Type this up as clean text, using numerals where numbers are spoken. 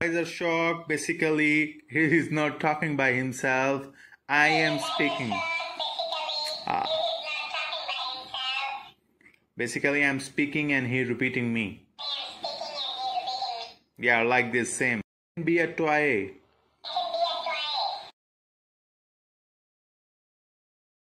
Miser Shop, basically, he is not talking by himself. I am speaking. Basically, I'm speaking and he repeating me. Yeah, like this same. Be a toy.